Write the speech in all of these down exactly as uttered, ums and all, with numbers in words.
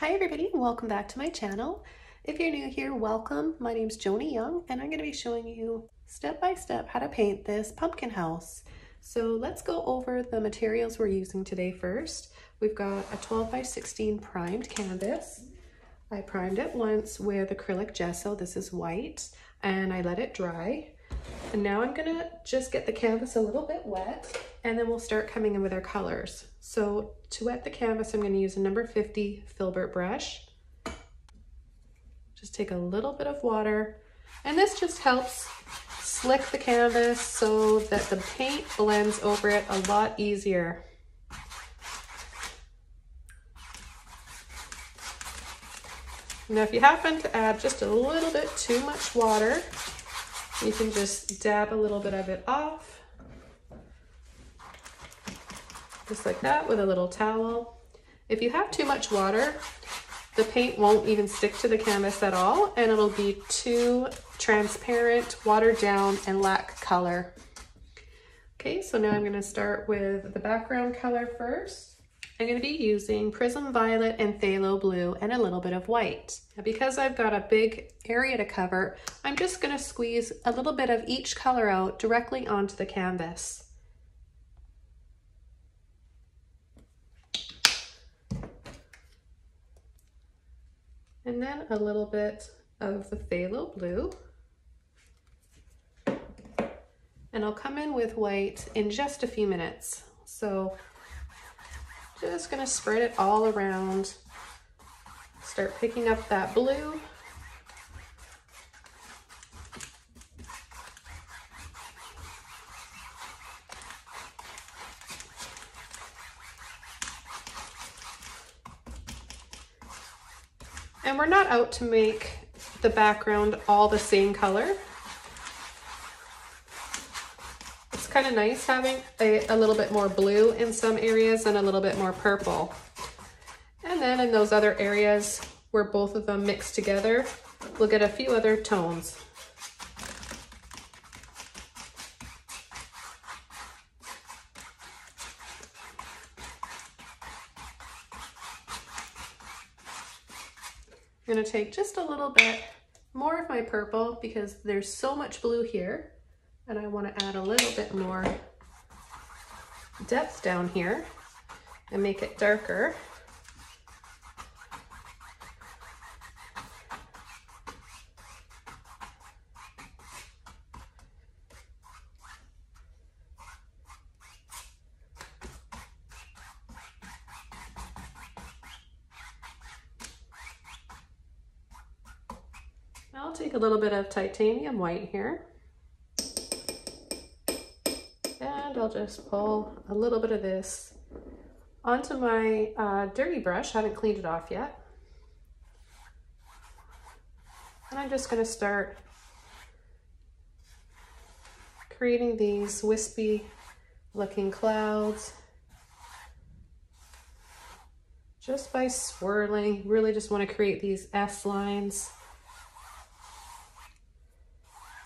Hi everybody, welcome back to my channel. If you're new here, welcome. My name's Joni Young and I'm going to be showing you step by step how to paint this pumpkin house. So let's go over the materials we're using today first. We've got a twelve by sixteen primed canvas. I primed it once with acrylic gesso. This is white and I let it dry. And now I'm going to just get the canvas a little bit wet and then we'll start coming in with our colors. So to wet the canvas, I'm going to use a number fifty filbert brush. Just take a little bit of water, and this just helps slick the canvas so that the paint blends over it a lot easier. Now if you happen to add just a little bit too much water, you can just dab a little bit of it off, just like that, with a little towel. If you have too much water, the paint won't even stick to the canvas at all, and it'll be too transparent, watered down, and lack color. Okay, so now I'm going to start with the background color first. I'm going to be using Prism Violet and Phthalo Blue and a little bit of white. Now, because I've got a big area to cover, I'm just going to squeeze a little bit of each color out directly onto the canvas. And then a little bit of the phthalo blue. And I'll come in with white in just a few minutes. So just gonna spread it all around. Start picking up that blue. And we're not out to make the background all the same color. It's kind of nice having a, a little bit more blue in some areas and a little bit more purple. And then in those other areas where both of them mix together, we'll get a few other tones. I'm going to take just a little bit more of my purple because there's so much blue here and I want to add a little bit more depth down here and make it darker. I'll take a little bit of titanium white here, and I'll just pull a little bit of this onto my uh, dirty brush. I haven't cleaned it off yet. And I'm just going to start creating these wispy looking clouds just by swirling. You really just want to create these S lines.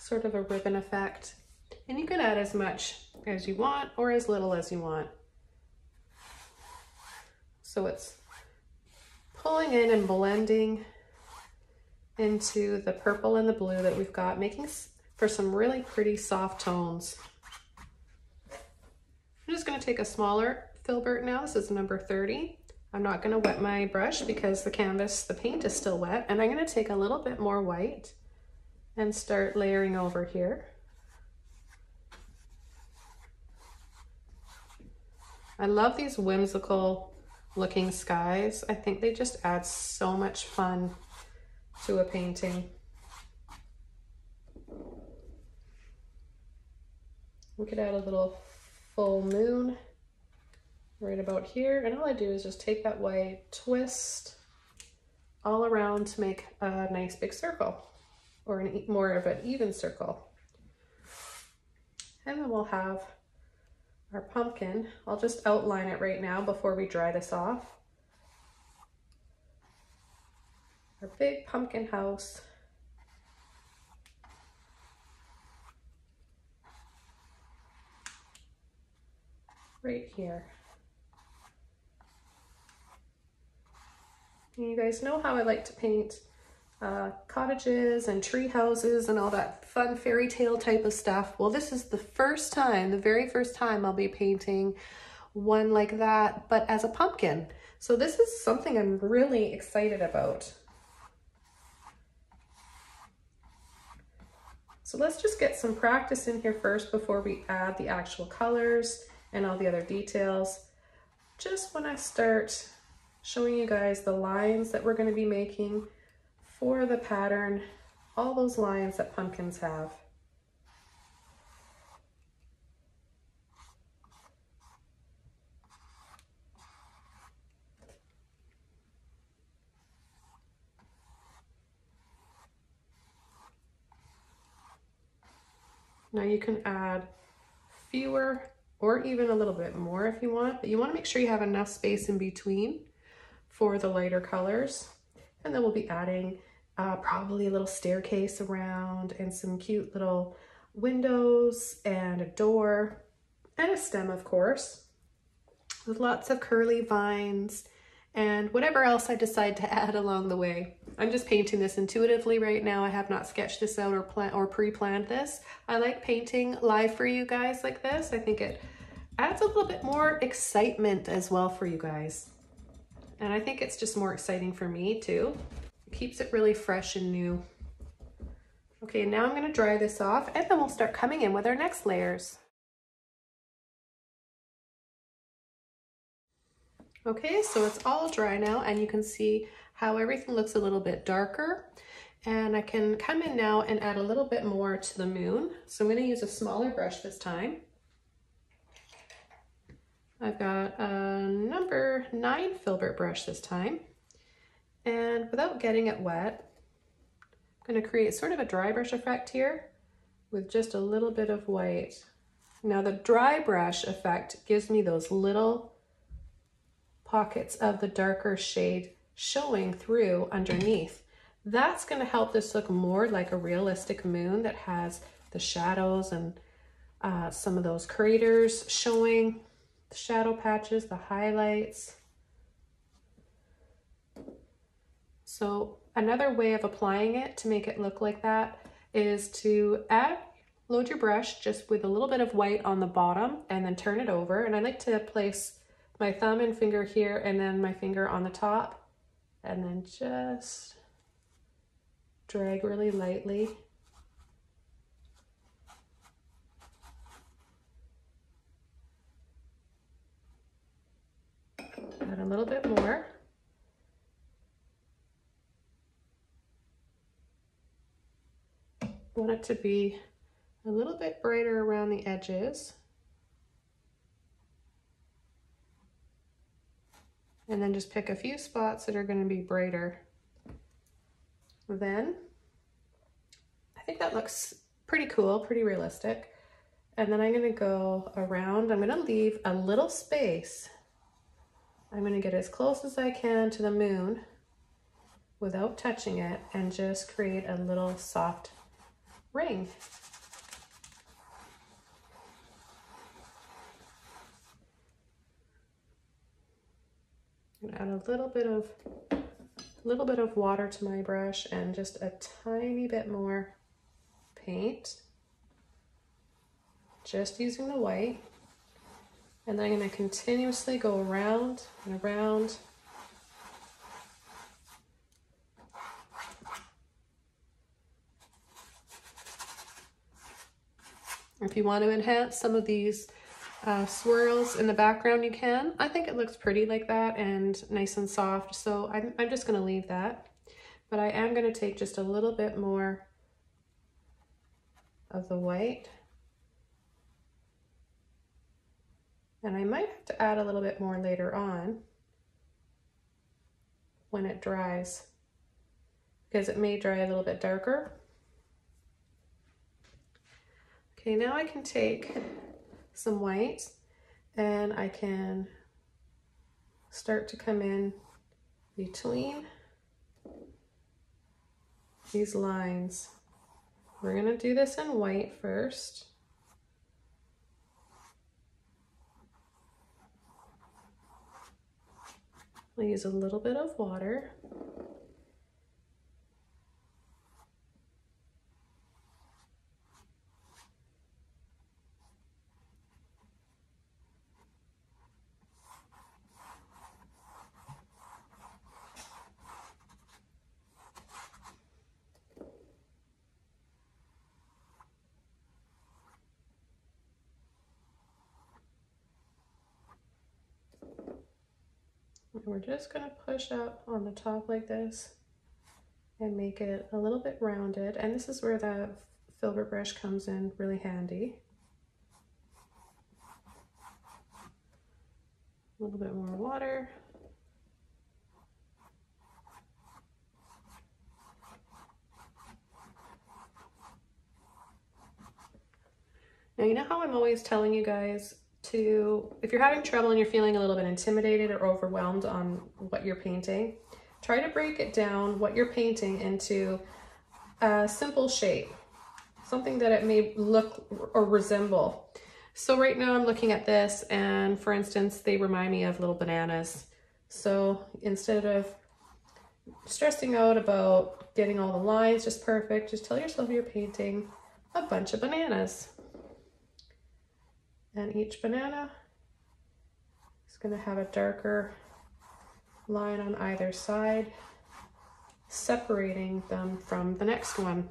Sort of a ribbon effect, and you can add as much as you want or as little as you want. So it's pulling in and blending into the purple and the blue that we've got, making for some really pretty soft tones. I'm just going to take a smaller filbert now. This is number thirty. I'm not going to wet my brush because the canvas, the paint is still wet, and I'm going to take a little bit more white and start layering over here. I love these whimsical looking skies. I think they just add so much fun to a painting. We could add a little full moon right about here, and all I do is just take that white, twist all around to make a nice big circle, or an, more of an even circle. And then we'll have our pumpkin. I'll just outline it right now before we dry this off. Our big pumpkin house. Right here. And you guys know how I like to paint uh, cottages and tree houses and all that fun fairy tale type of stuff. Well, this is the first time, the very first time I'll be painting one like that, but as a pumpkin. So this is something I'm really excited about. So let's just get some practice in here first before we add the actual colors and all the other details. Just when I start showing you guys the lines that we're going to be making for the pattern, all those lines that pumpkins have. Now you can add fewer or even a little bit more if you want, but you want to make sure you have enough space in between for the lighter colors. And then we'll be adding uh, probably a little staircase around and some cute little windows and a door and a stem, of course, with lots of curly vines and whatever else I decide to add along the way. I'm just painting this intuitively right now. I have not sketched this out or plan or pre-planned this. I like painting live for you guys like this. I think it adds a little bit more excitement as well for you guys. And I think it's just more exciting for me too. It keeps it really fresh and new. Okay, now I'm gonna dry this off and then we'll start coming in with our next layers. Okay, so it's all dry now and you can see how everything looks a little bit darker, and I can come in now and add a little bit more to the moon. So I'm going to use a smaller brush this time. I've got a number nine filbert brush this time, and without getting it wet, I'm going to create sort of a dry brush effect here with just a little bit of white. Now the dry brush effect gives me those little pockets of the darker shade showing through underneath. That's going to help this look more like a realistic moon that has the shadows and uh, some of those craters showing, the shadow patches, the highlights. So another way of applying it to make it look like that is to add, load your brush just with a little bit of white on the bottom and then turn it over. And I like to place my thumb and finger here and then my finger on the top, and then just drag really lightly. Add a little bit more. I want it to be a little bit brighter around the edges. And then just pick a few spots that are going to be brighter. Then I think that looks pretty cool, pretty realistic. And then I'm going to go around. I'm going to leave a little space. I'm going to get as close as I can to the moon without touching it and just create a little soft ring. Add a little bit of little bit of water to my brush and just a tiny bit more paint, just using the white. And then I'm going to continuously go around and around. If you want to enhance some of these Uh, swirls in the background, you can. I think it looks pretty like that and nice and soft, so I'm, I'm just going to leave that. But I am going to take just a little bit more of the white. And I might have to add a little bit more later on when it dries, because it may dry a little bit darker. Okay, now I can take some white and I can start to come in between these lines. We're going to do this in white first. I use a little bit of water. And we're just going to push up on the top like this and make it a little bit rounded. And this is where that filbert brush comes in really handy. A little bit more water. Now, you know how I'm always telling you guys to, if you're having trouble and you're feeling a little bit intimidated or overwhelmed on what you're painting, try to break it down, what you're painting, into a simple shape, something that it may look or resemble. So right now I'm looking at this, and for instance, they remind me of little bananas. So instead of stressing out about getting all the lines just perfect, just tell yourself you're painting a bunch of bananas. And each banana is going to have a darker line on either side, separating them from the next one.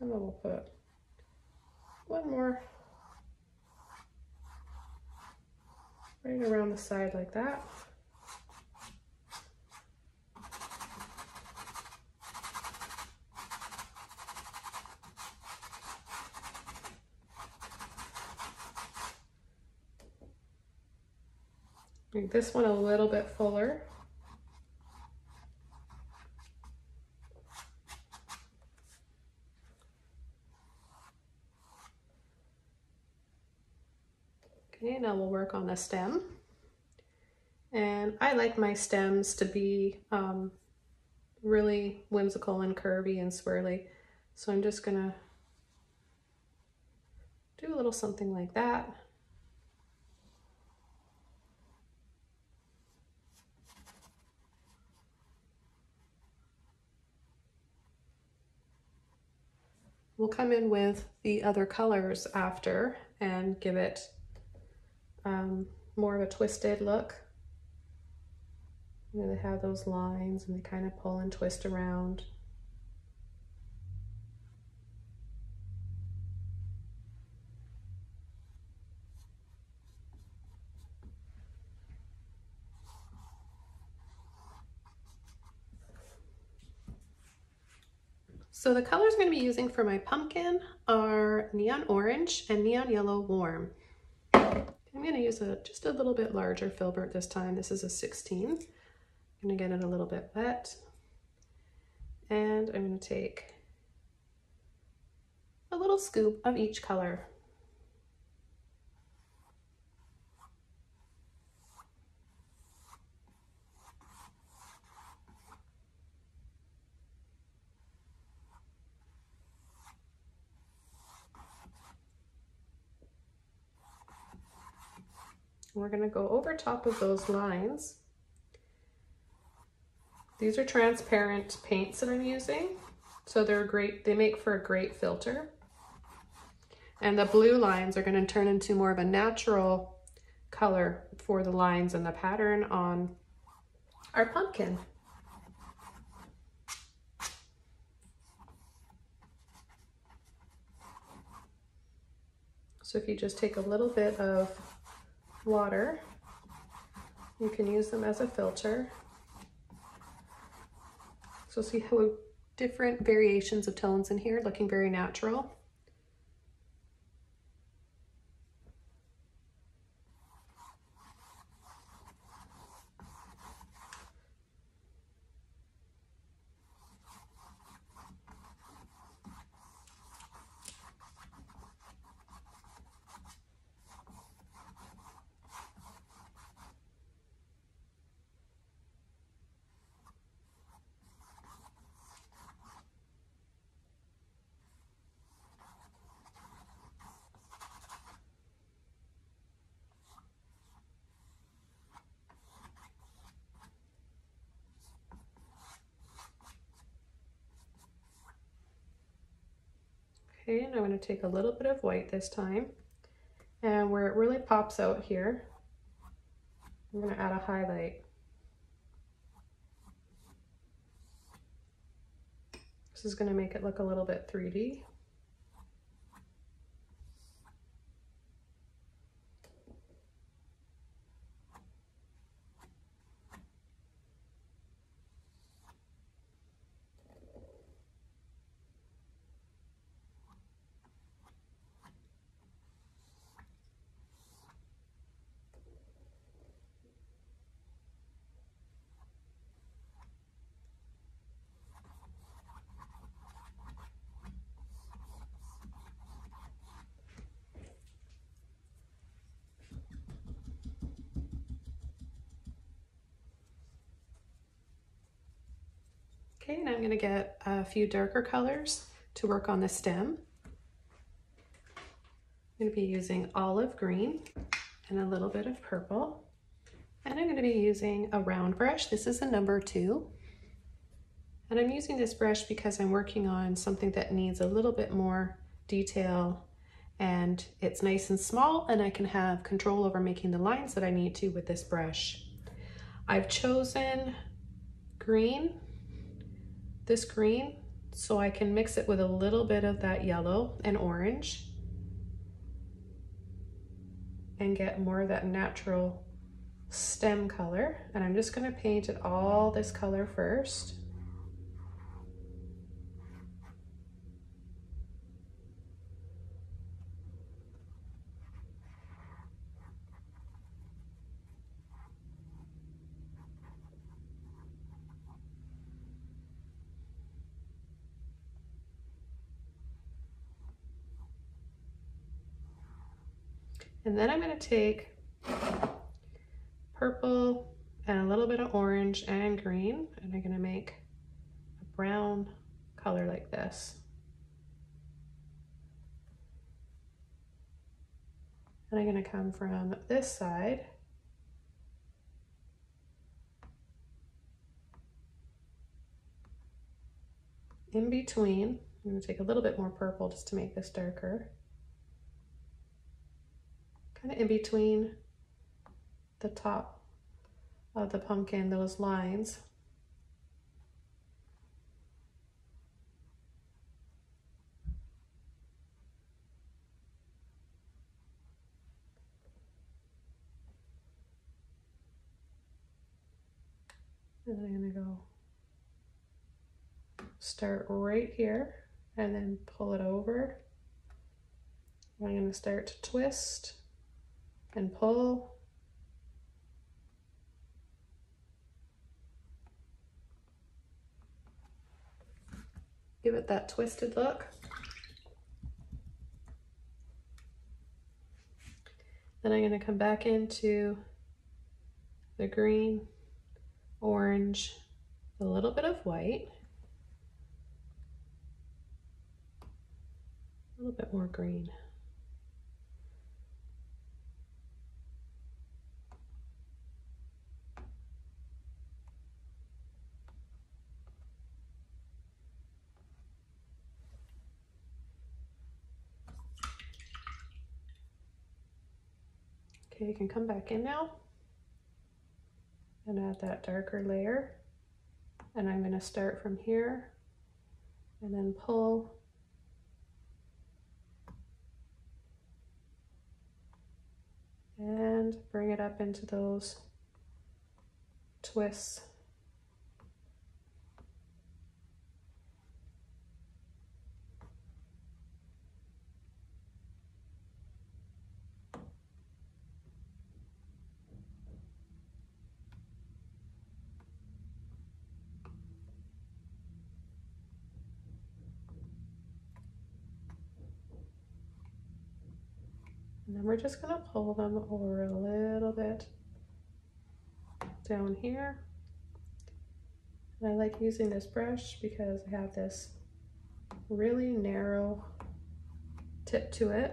And then we'll put one more right around the side like that. Make this one a little bit fuller. Okay, now we'll work on the stem. And I like my stems to be um, really whimsical and curvy and swirly. So I'm just gonna do a little something like that. We'll come in with the other colors after and give it Um, more of a twisted look. You know, they have those lines and they kind of pull and twist around. So the colors I'm going to be using for my pumpkin are Neon Orange and Neon Yellow Warm. I'm going to use a just a little bit larger filbert this time. This is a sixteen. I'm going to get it a little bit wet. And I'm going to take a little scoop of each color. We're going to go over top of those lines. These are transparent paints that I'm using, so they're great. They make for a great filter. And the blue lines are going to turn into more of a natural color for the lines and the pattern on our pumpkin. So if you just take a little bit of water, you can use them as a filter. So see how different variations of tones in here, looking very natural. Okay, and I'm going to take a little bit of white this time, and where it really pops out here, I'm going to add a highlight. This is going to make it look a little bit three D. Okay, and I'm going to get a few darker colors to work on the stem. I'm going to be using olive green and a little bit of purple. And I'm going to be using a round brush. This is a number two. And I'm using this brush because I'm working on something that needs a little bit more detail, and it's nice and small, and I can have control over making the lines that I need to with this brush. I've chosen green. This green, so I can mix it with a little bit of that yellow and orange and get more of that natural stem color. And I'm just going to paint it all this color first. And then I'm going to take purple and a little bit of orange and green, and I'm going to make a brown color like this. And I'm going to come from this side in between. I'm going to take a little bit more purple just to make this darker. In between the top of the pumpkin, those lines. And then I'm going to go start right here and then pull it over. I'm going to start to twist and pull. Give it that twisted look. Then I'm going to come back into the green, orange, a little bit of white, a little bit more green. Okay, you can come back in now and add that darker layer, and I'm going to start from here and then pull and bring it up into those twists. And then we're just going to pull them over a little bit down here. And I like using this brush because I have this really narrow tip to it.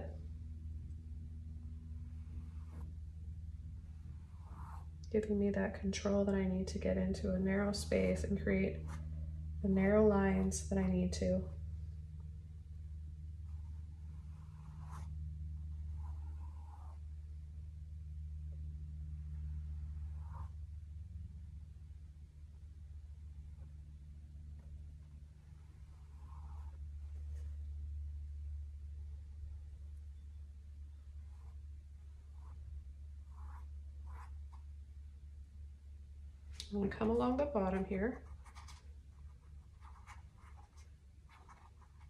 Giving me that control that I need to get into a narrow space and create the narrow lines that I need to. I'm going to come along the bottom here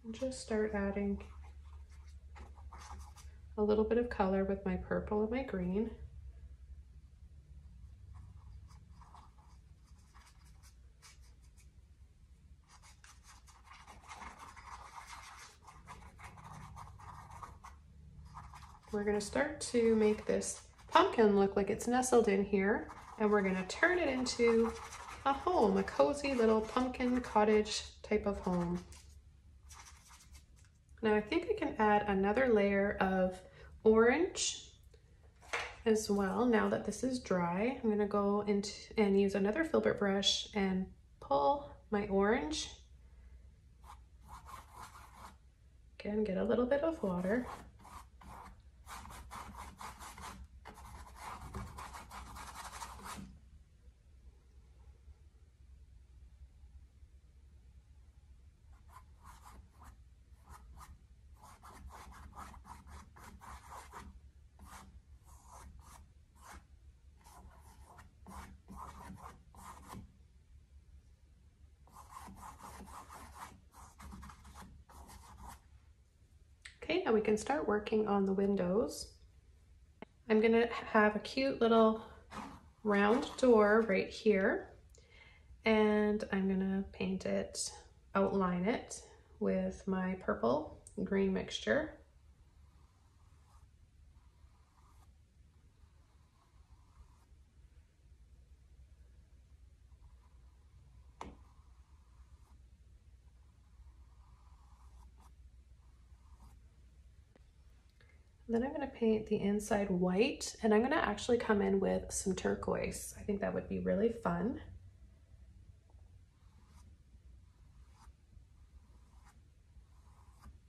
and just start adding a little bit of color with my purple and my green. We're going to start to make this pumpkin look like it's nestled in here, and we're going to turn it into a home, a cozy little pumpkin cottage type of home. Now I think I can add another layer of orange as well. Now that this is dry, I'm going to go into and use another filbert brush and pull my orange. Again, get a little bit of water. Now we can start working on the windows. I'm going to have a cute little round door right here, and I'm going to paint it, outline it with my purple green mixture. Then I'm going to paint the inside white, and I'm going to actually come in with some turquoise. I think that would be really fun.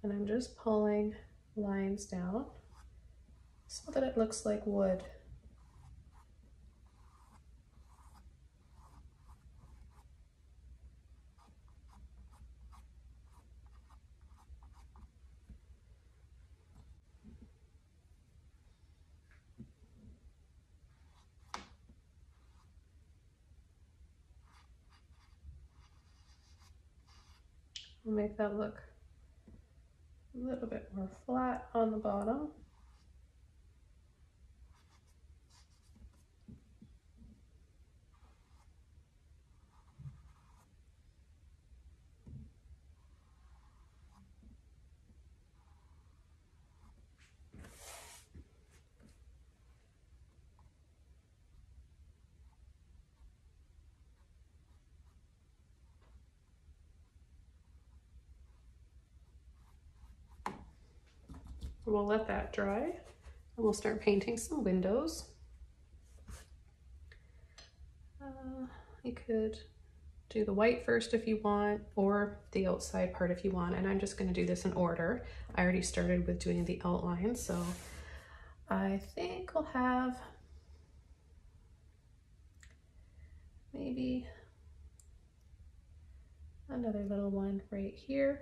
And I'm just pulling lines down so that it looks like wood. We'll make that look a little bit more flat on the bottom. We'll let that dry, and we'll start painting some windows. Uh, you could do the white first if you want, or the outside part if you want, and I'm just going to do this in order. I already started with doing the outline, so I think we'll have maybe another little one right here.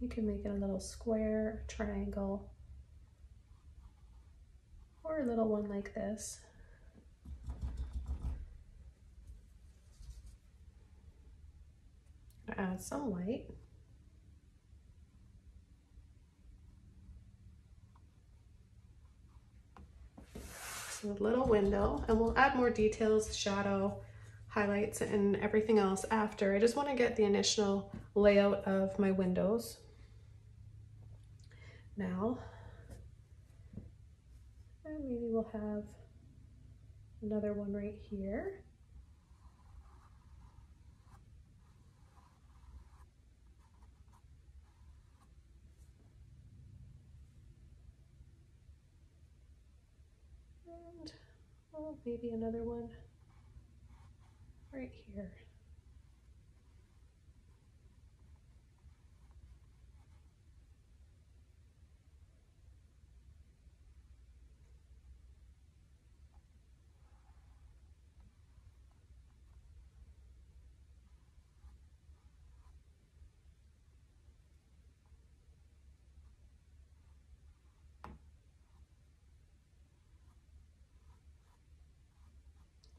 You can make it a little square, triangle, or a little one like this. Add some white. So a little window, and we'll add more details, shadow, highlights, and everything else after. I just want to get the initial layout of my windows. Now, and maybe we'll have another one right here. And oh, maybe another one right here.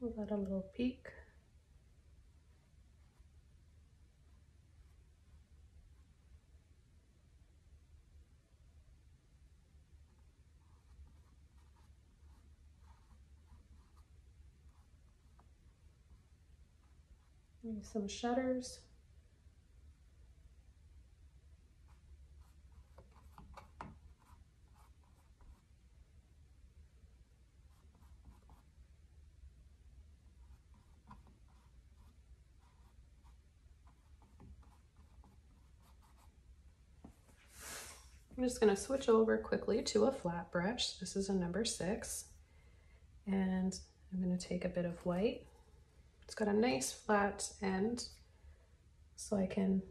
Give that a little peek. Maybe some shutters. I'm just going to switch over quickly to a flat brush. This is a number six, and I'm going to take a bit of white. It's got a nice flat end, so I can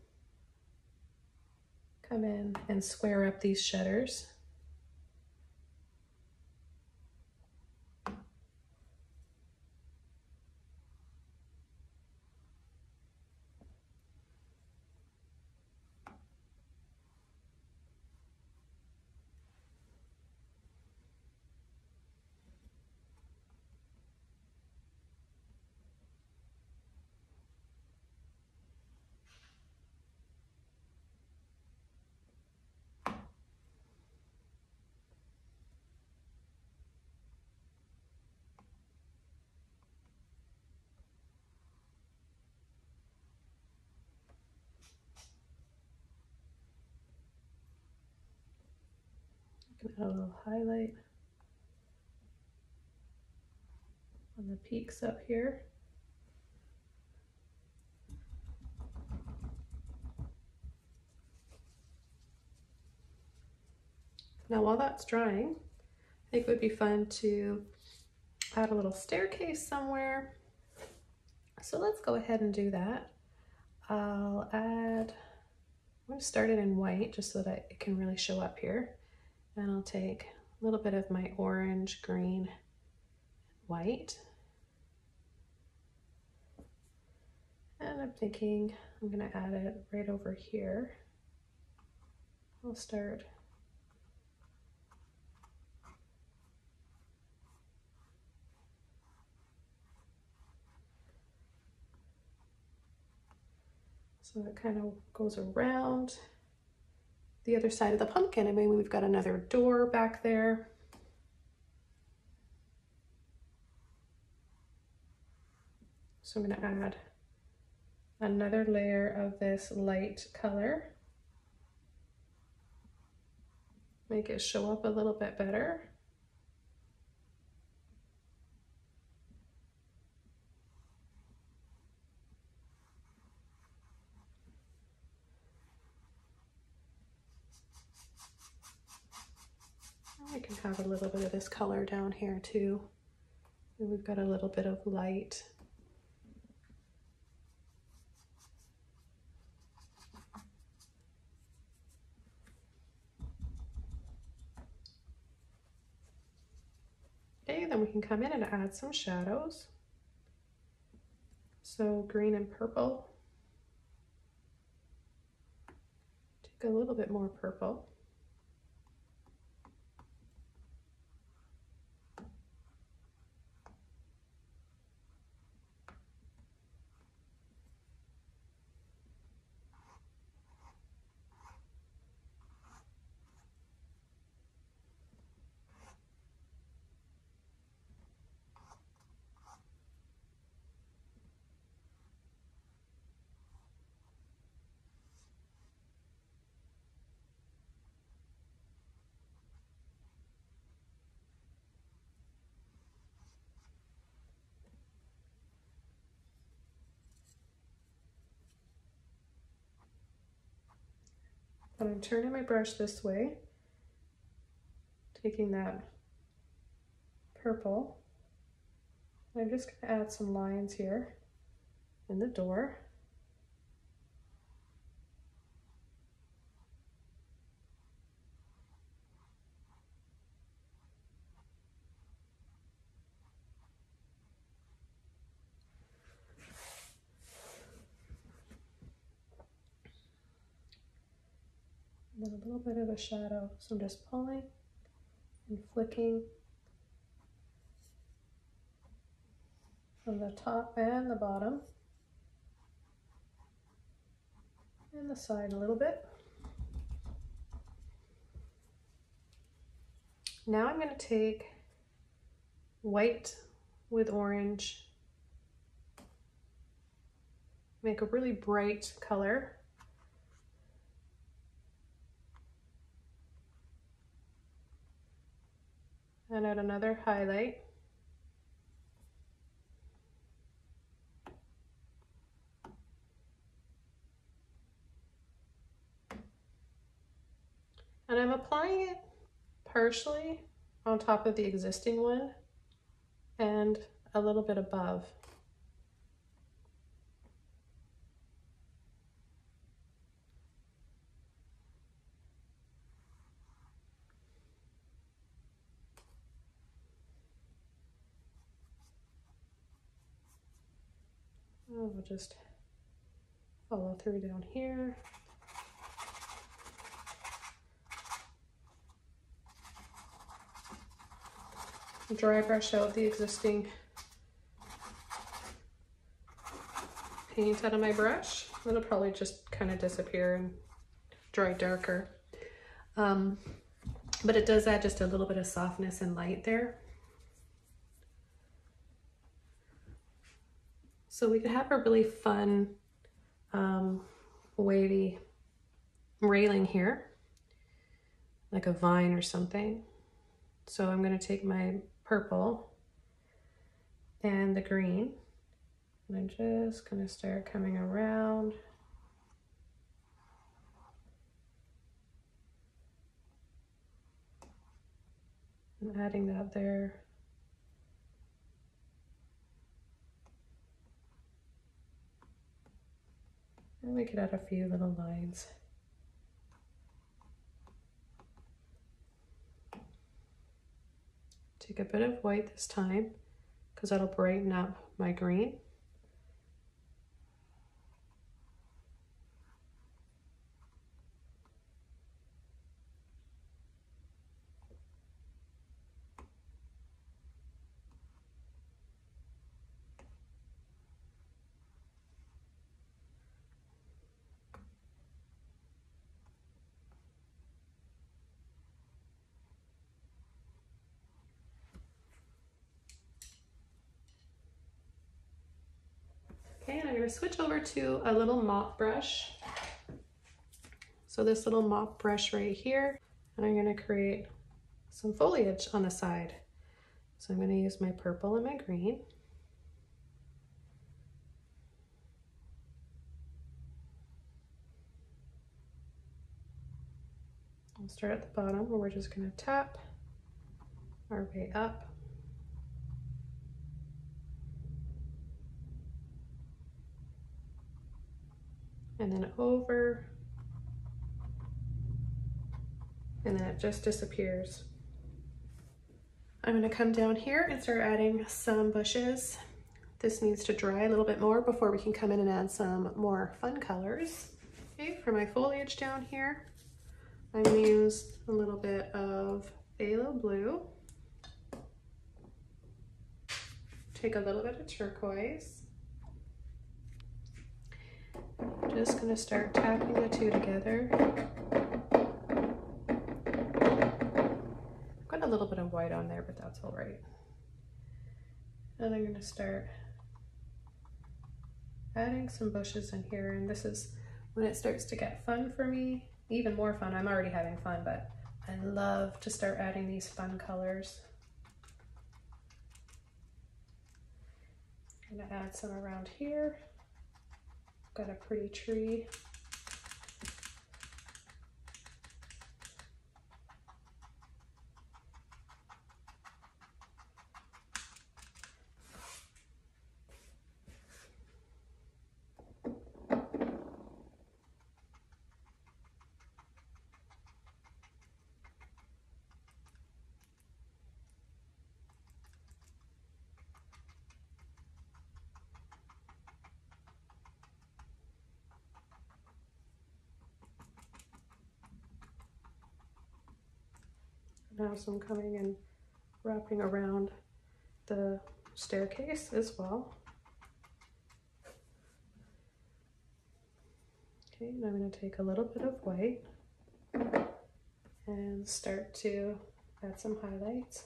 come in and square up these shutters. Add a little highlight on the peaks up here. Now while that's drying, I think it would be fun to add a little staircase somewhere. So let's go ahead and do that. I'll add, I'm going to start it in white just so that it can really show up here. Then I'll take a little bit of my orange, green, white. And I'm thinking I'm going to add it right over here. I'll start so it kind of goes around the other side of the pumpkin. I mean, we've got another door back there. So I'm going to add another layer of this light color. Make it show up a little bit better. I can have a little bit of this color down here too. And we've got a little bit of light. Okay, then we can come in and add some shadows. So green and purple. Take a little bit more purple. But I'm turning my brush this way, taking that purple. I'm just going to add some lines here in the door. A little bit of a shadow, so I'm just pulling and flicking on the top and the bottom and the side a little bit. Now I'm going to take white with orange, make a really bright color. And add another highlight. And I'm applying it partially on top of the existing one and a little bit above. We'll just follow through down here. Dry brush out the existing paint out of my brush. It'll probably just kind of disappear and dry darker. Um, but it does add just a little bit of softness and light there. So we could have a really fun um, wavy railing here, like a vine or something. So I'm going to take my purple and the green, and I'm just going to start coming around. I'm adding that there. And we could add a few little lines. Take a bit of white this time, because that'll brighten up my green. Switch over to a little mop brush. So this little mop brush right here, and I'm going to create some foliage on the side. So I'm going to use my purple and my green. I'll start at the bottom where we're just going to tap our way up. And then over, and then it just disappears. I'm gonna come down here and start adding some bushes. This needs to dry a little bit more before we can come in and add some more fun colors. Okay, for my foliage down here, I'm gonna use a little bit of Phthalo Blue. Take a little bit of turquoise. I'm just going to start tapping the two together. I've got a little bit of white on there, but that's all right. And I'm going to start adding some bushes in here, and this is when it starts to get fun for me. Even more fun. I'm already having fun, but I love to start adding these fun colors. I'm going to add some around here. Got a pretty tree. Now, so I'm coming and wrapping around the staircase as well. Okay, and I'm going to take a little bit of white and start to add some highlights.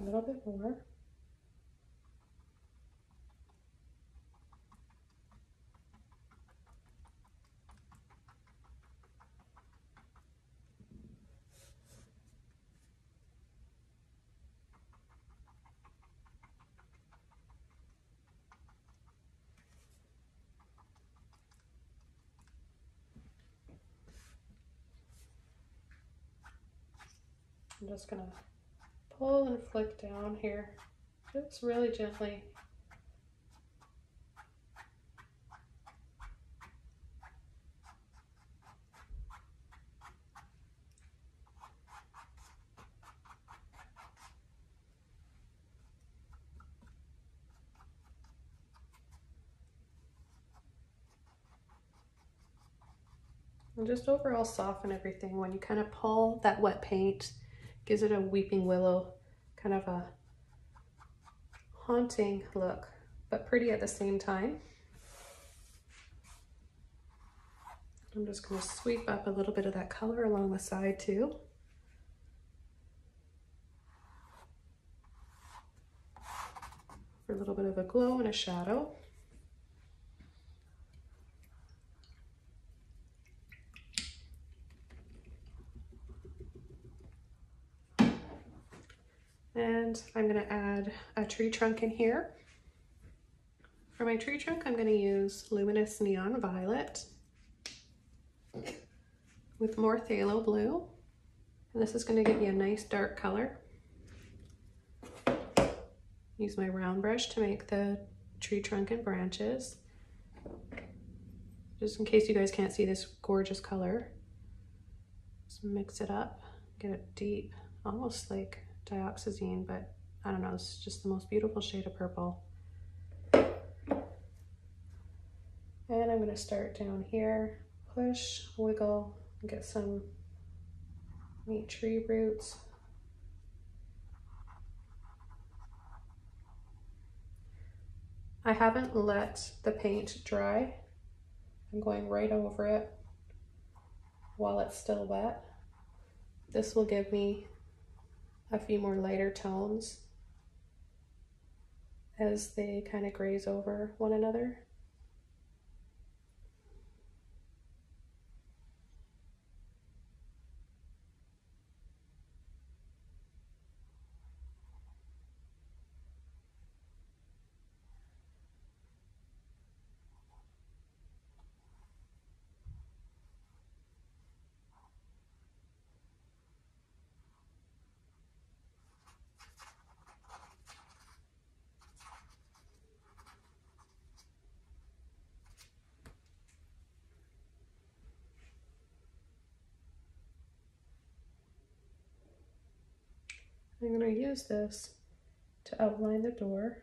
A little bit more. I'm just gonna pull and flick down here, just really gently. And just overall soften everything. When you kind of pull that wet paint, gives it a weeping willow, kind of a haunting look, but pretty at the same time. I'm just going to sweep up a little bit of that color along the side too. For a little bit of a glow and a shadow. And I'm going to add a tree trunk in here. For my tree trunk, I'm going to use Luminous Neon Violet with more Phthalo Blue. And this is going to give you a nice dark color. Use my round brush to make the tree trunk and branches. Just in case you guys can't see this gorgeous color. Just mix it up, get it deep, almost like Dioxazine, but I don't know, this is just the most beautiful shade of purple. And I'm going to start down here, push, wiggle, and get some neat tree roots. I haven't let the paint dry. I'm going right over it while it's still wet. This will give me a few more lighter tones as they kind of graze over one another. I'm going to use this to outline the door.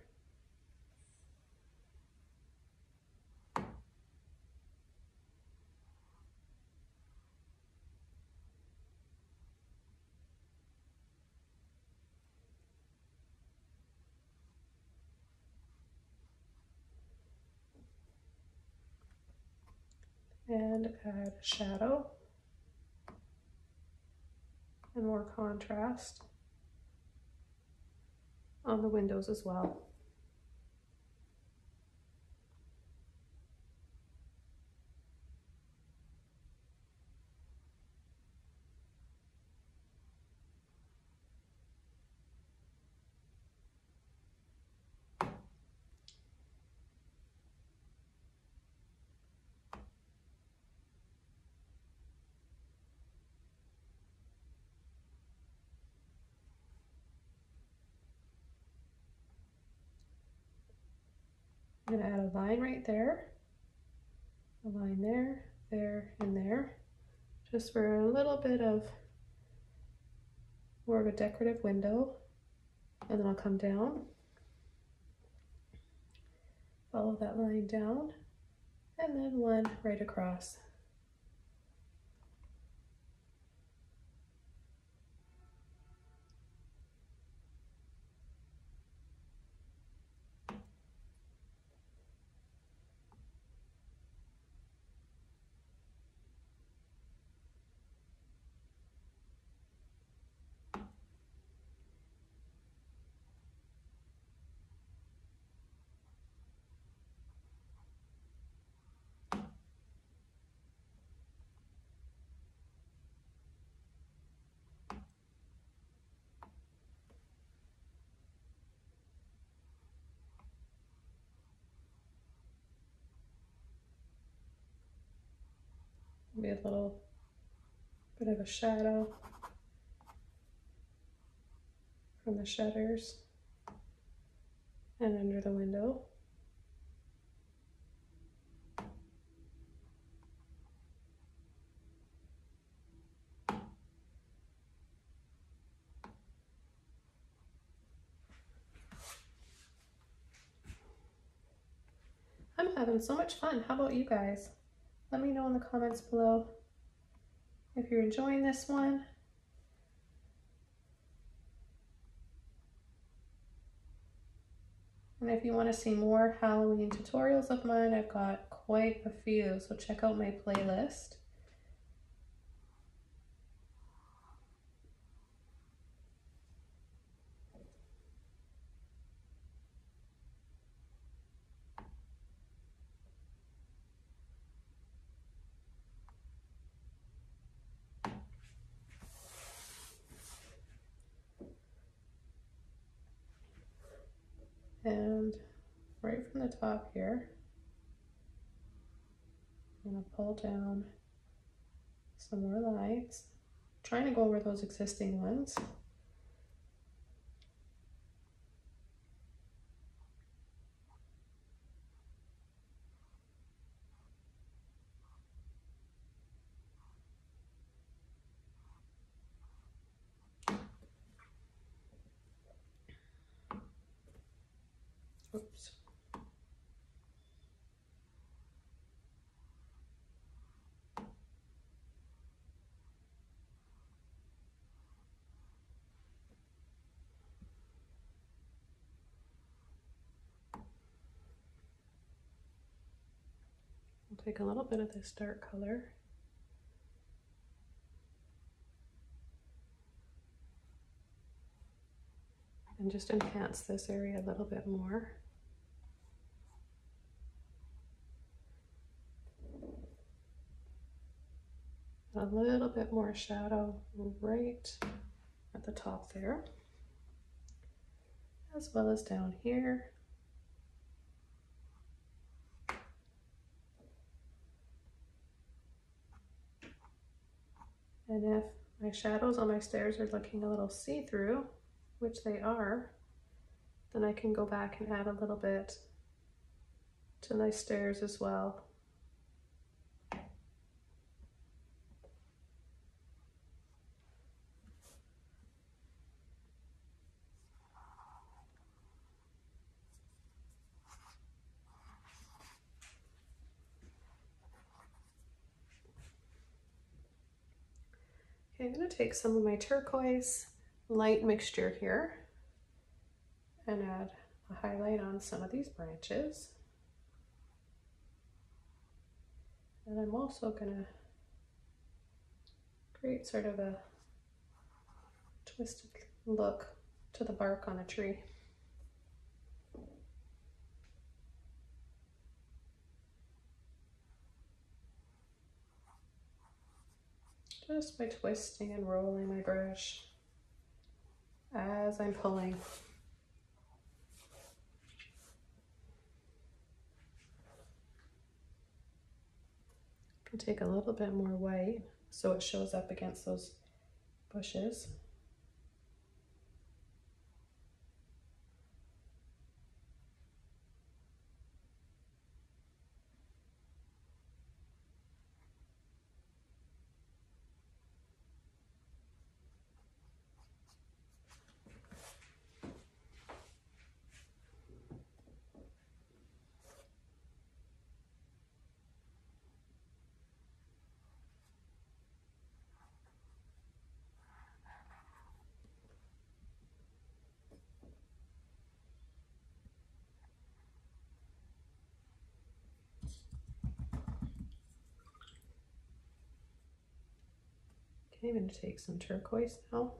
And add shadow and more contrast on the windows as well. I'm going to add a line right there, a line there, there, and there, just for a little bit of more of a decorative window, and then I'll come down, follow that line down, and then one right across. Maybe a little bit of a shadow from the shutters and under the window. I'm having so much fun. How about you guys? Let me know in the comments below if you're enjoying this one. And if you want to see more Halloween tutorials of mine, I've got quite a few, so check out my playlist. And right from the top here, I'm gonna pull down some more lights. I'm trying to go over those existing ones. Oops. I'll take a little bit of this dark color. And just enhance this area a little bit more. A little bit more shadow right at the top there, as well as down here. And if my shadows on my stairs are looking a little see-through, which they are, then I can go back and add a little bit to my stairs as well. I'm going to take some of my turquoise light mixture here and add a highlight on some of these branches. And I'm also going to create sort of a twisted look to the bark on the tree. Just by twisting and rolling my brush as I'm pulling. I can take a little bit more white so it shows up against those bushes. I'm going to take some turquoise now.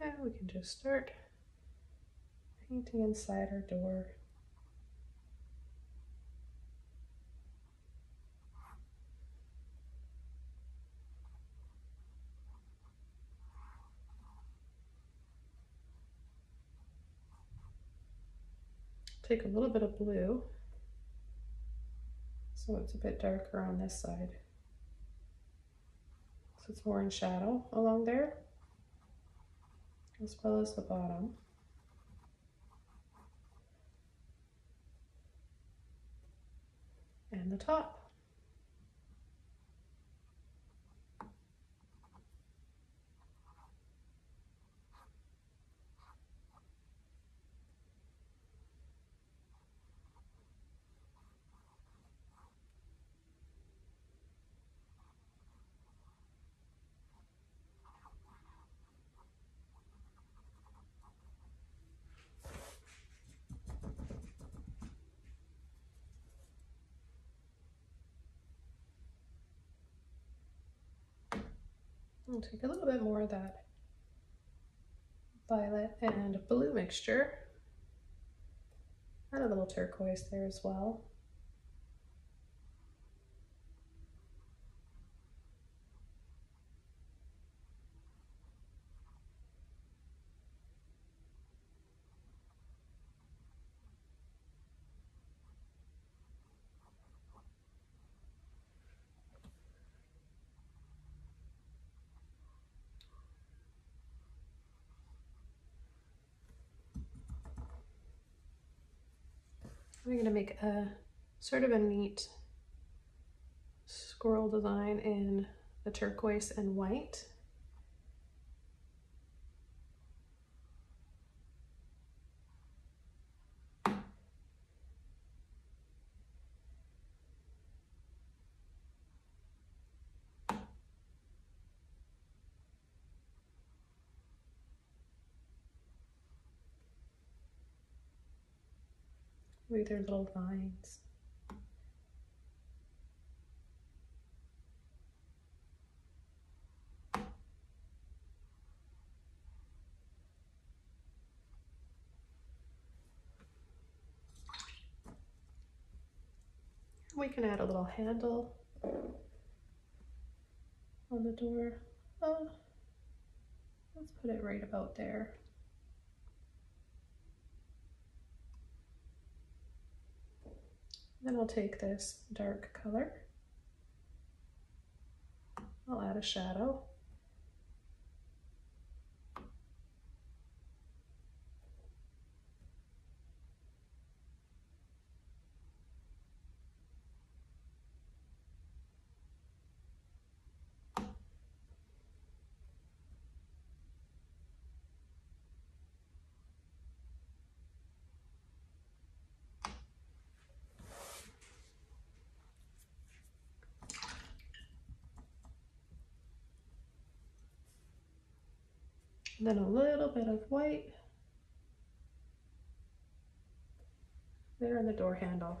And we can just start painting inside our door. take a little bit of blue, so it's a bit darker on this side. So it's more in shadow along there, as well as the bottom. And the top. I'll take a little bit more of that violet and blue mixture, and a little turquoise there as well. I'm going to make a sort of a neat squirrel design in the turquoise and white. With their little vines. We can add a little handle on the door. Oh, let's put it right about there. Then I'll take this dark color, I'll add a shadow, then a little bit of white there on the door handle.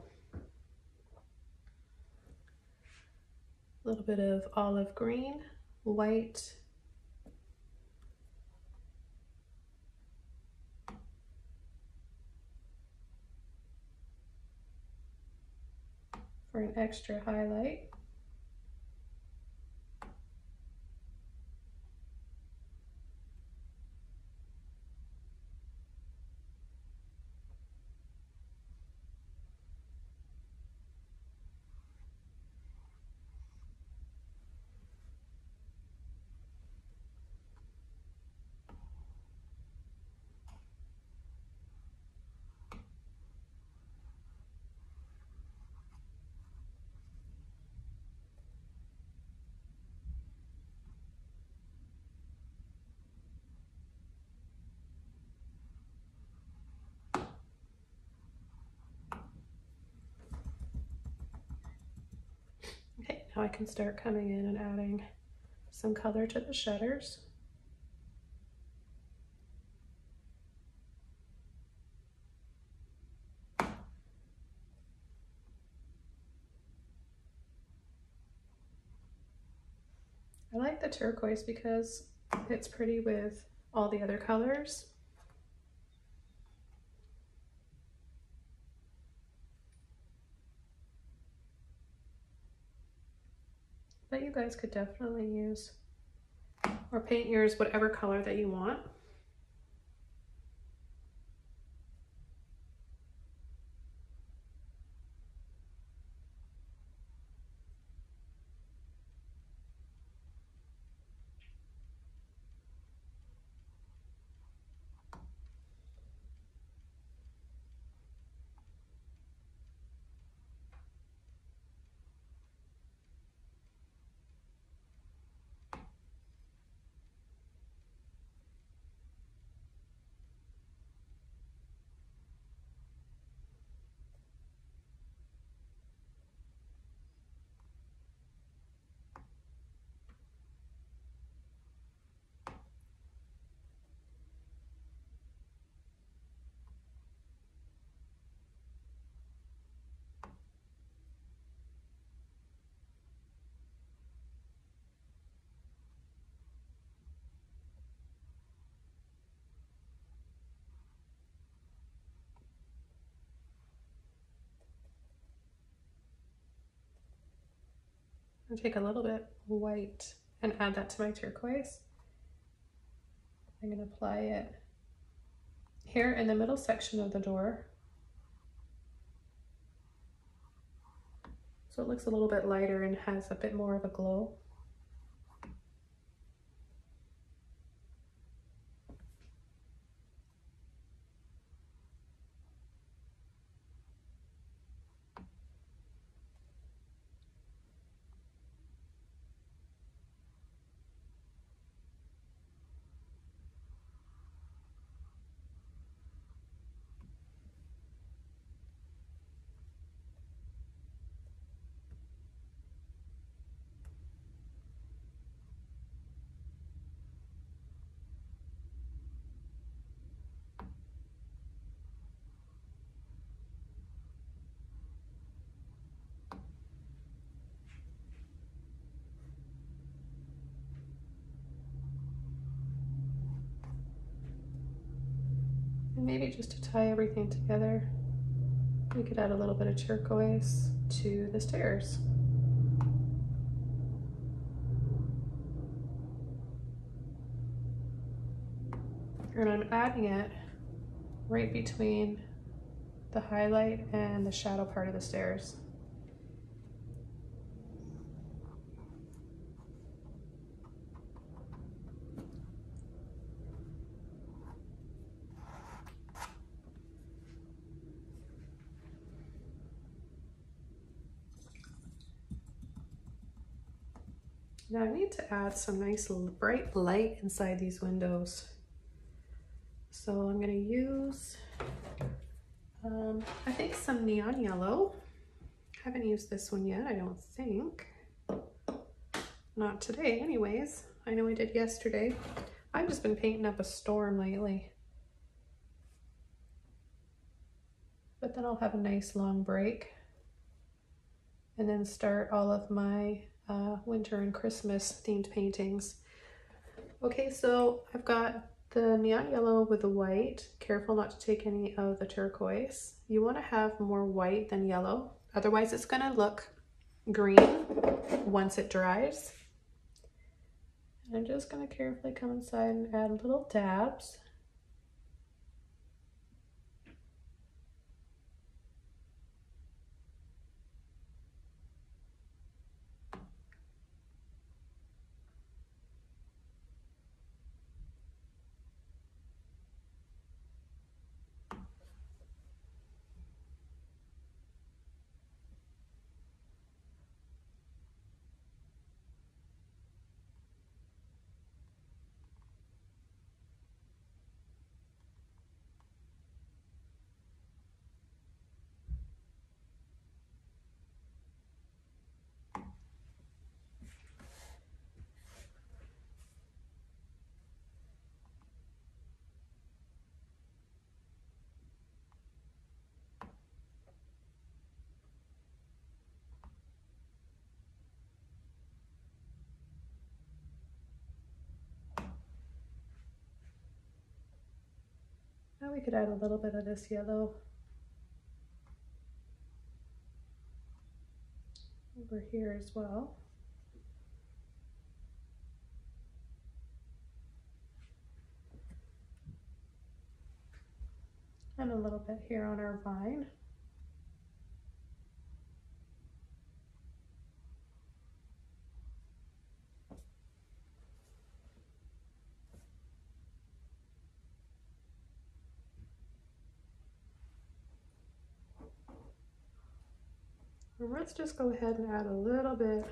A little bit of olive green, white, for an extra highlight. Now I can start coming in and adding some color to the shutters. I like the turquoise because it's pretty with all the other colors. But you guys could definitely use or paint yours whatever color that you want. I'm gonna take a little bit white and add that to my turquoise. I'm gonna apply it here in the middle section of the door, so it looks a little bit lighter and has a bit more of a glow. Maybe just to tie everything together, we could add a little bit of turquoise to the stairs. And I'm adding it right between the highlight and the shadow part of the stairs. Now I need to add some nice bright light inside these windows. So I'm gonna use, um, I think some neon yellow. Haven't used this one yet, I don't think. Not today anyways. I know I did yesterday. I've just been painting up a storm lately. But then I'll have a nice long break and then start all of my Uh, winter and Christmas themed paintings. Okay, so I've got the neon yellow with the white. Careful not to take any of the turquoise. You want to have more white than yellow, otherwise it's going to look green once it dries. And I'm just going to carefully come inside and add little dabs. Now we could add a little bit of this yellow over here as well. And a little bit here on our vine. Let's just go ahead and add a little bit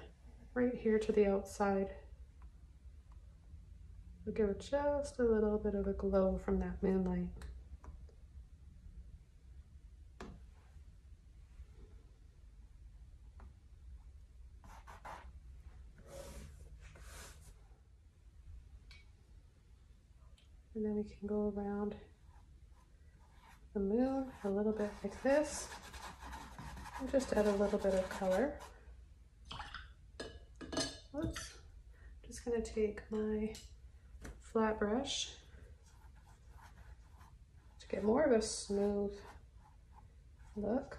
right here to the outside. We'll give it just a little bit of a glow from that moonlight. And then we can go around the moon a little bit like this. Just add a little bit of color. Whoops. I'm just going to take my flat brush to get more of a smooth look.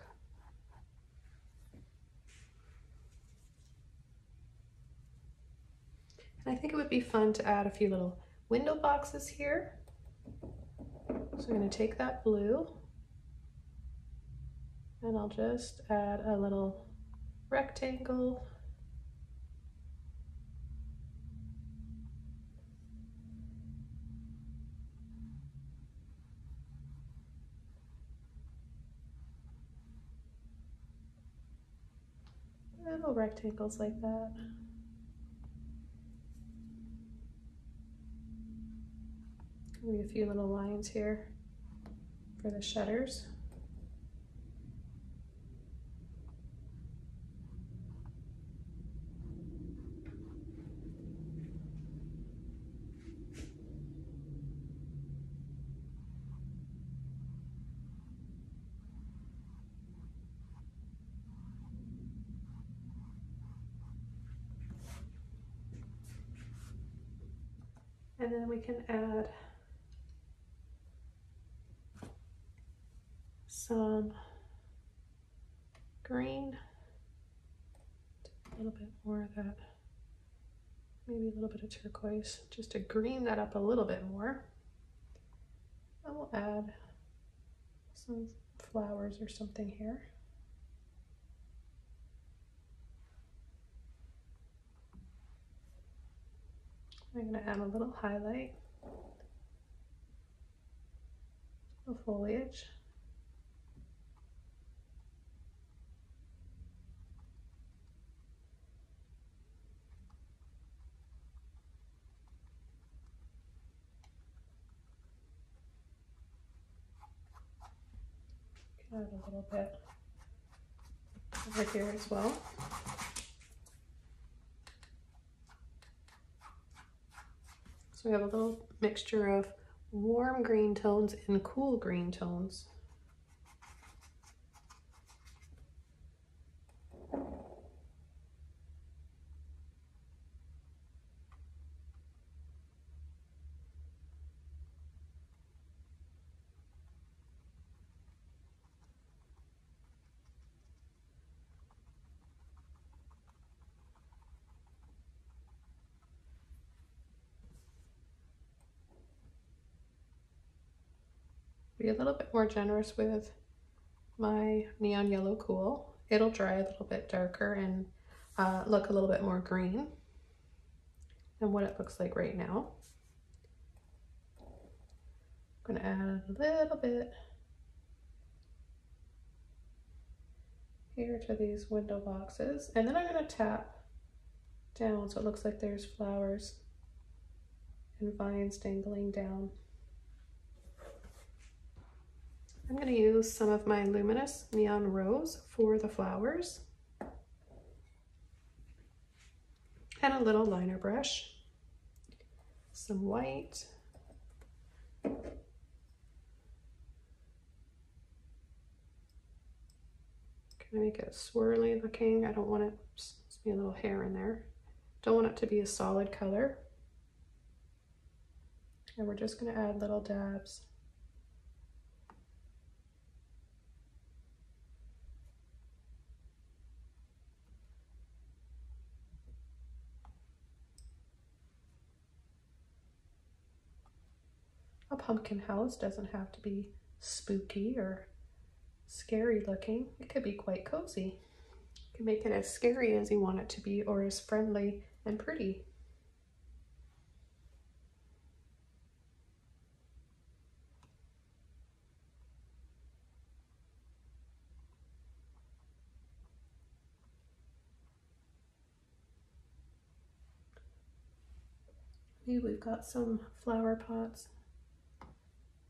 I think it would be fun to add a few little window boxes here. So I'm going to take that blue and I'll just add a little rectangle. Little rectangles like that. Maybe a few little lines here for the shutters. And then we can add some green, a little bit more of that, maybe a little bit of turquoise, just to green that up a little bit more. And we'll add some flowers or something here. I'm going to add a little highlight of foliage. Add a little bit over here as well. So we have a little mixture of warm green tones and cool green tones. Be a little bit more generous with my neon yellow cool. It'll dry a little bit darker and uh, look a little bit more green than what it looks like right now. I'm gonna add a little bit here to these window boxes, and then I'm gonna tap down so it looks like there's flowers and vines dangling down. I'm going to use some of my Luminous Neon Rose for the flowers and a little liner brush, some white, kind of make it swirly looking. I don't want it to be a little hair in there. Don't want it to be a solid color. And we're just going to add little dabs. A pumpkin house doesn't have to be spooky or scary looking. It could be quite cozy. You can make it as scary as you want it to be or as friendly and pretty. Here we've got some flower pots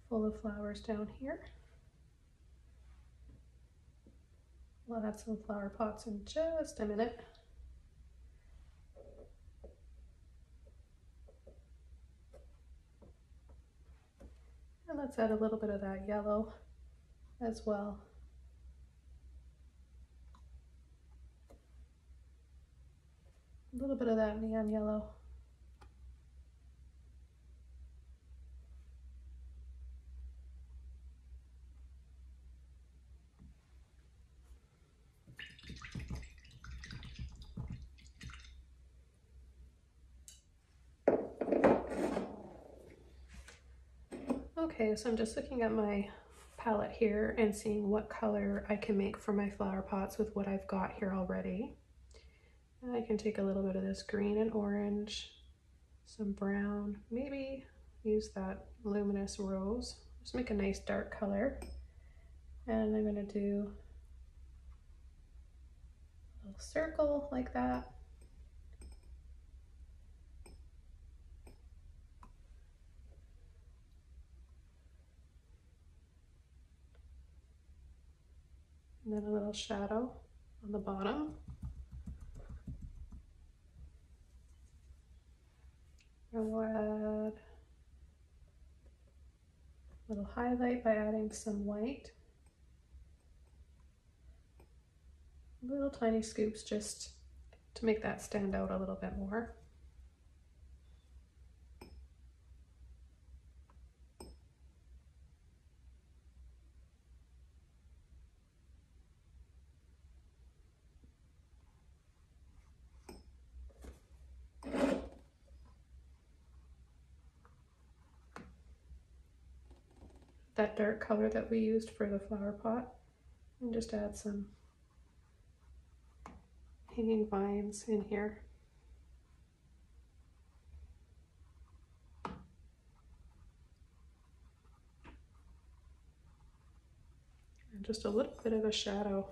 full of flowers down here. We'll add some flower pots in just a minute. And let's add a little bit of that yellow as well. A little bit of that neon yellow. Okay, so I'm just looking at my palette here and seeing what color I can make for my flower pots with what I've got here already. And I can take a little bit of this green and orange, some brown, maybe use that luminous rose. Just make a nice dark color. And I'm gonna do a little circle like that. And then a little shadow on the bottom. And we'll add a little highlight by adding some white. Little tiny scoops just to make that stand out a little bit more. That dark color that we used for the flower pot, and just add some hanging vines in here. And just a little bit of a shadow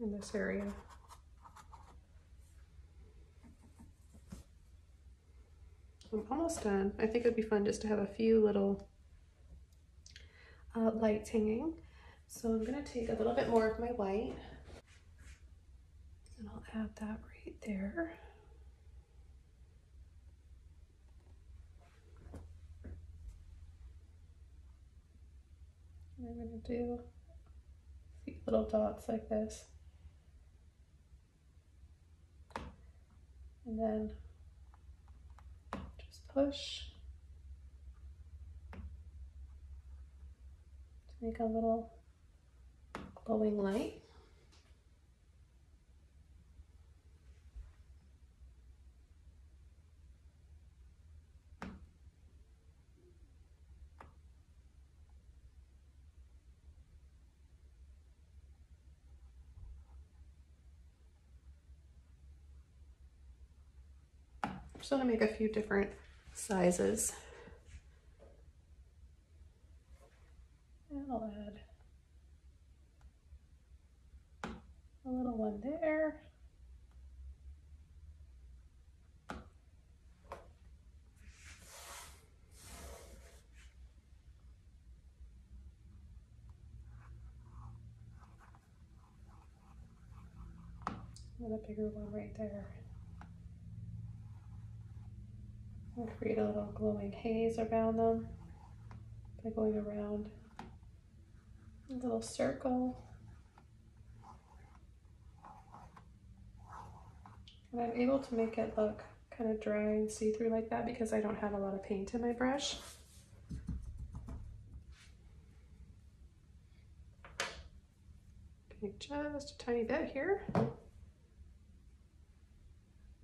in this area. I'm almost done. I think it'd be fun just to have a few little Uh, lights hanging. So I'm going to take a little bit more of my white and I'll add that right there. And I'm going to do a few little dots like this. And then just push. Make a little glowing light. I'm just going to make a few different sizes. I'll add a little one there. And a bigger one right there. We'll create a little glowing haze around them by going around. A little circle. And I'm able to make it look kind of dry and see-through like that because I don't have a lot of paint in my brush. Okay, just a tiny bit here. A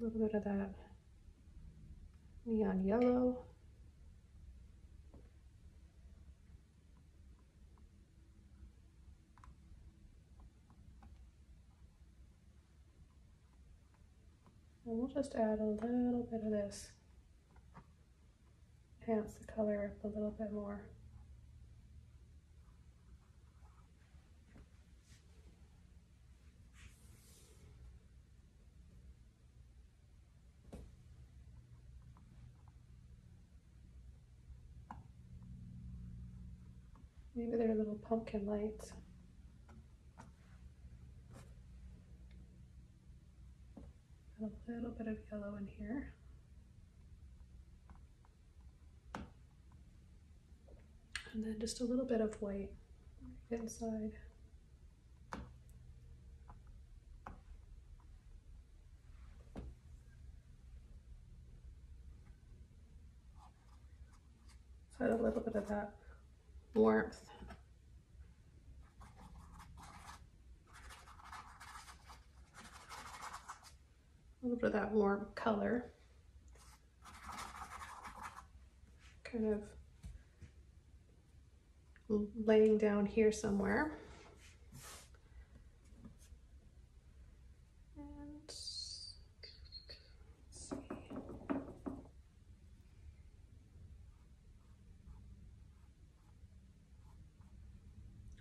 little bit of that neon yellow. And we'll just add a little bit of this, enhance the color up a little bit more. Maybe they're little pumpkin lights. A little bit of yellow in here. And then just a little bit of white right inside. So a little bit of that warmth. A little bit of that warm color, kind of laying down here somewhere.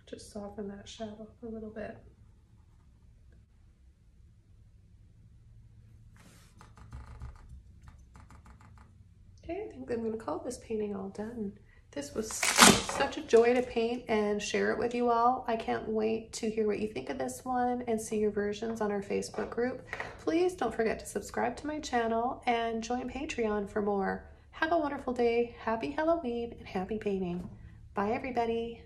Just soften that shadow up a little bit. Okay, I think I'm gonna call this painting all done. This was such a joy to paint and share it with you all. I can't wait to hear what you think of this one and see your versions on our Facebook group. Please don't forget to subscribe to my channel and join Patreon for more. Have a wonderful day, happy Halloween, and happy painting. Bye everybody.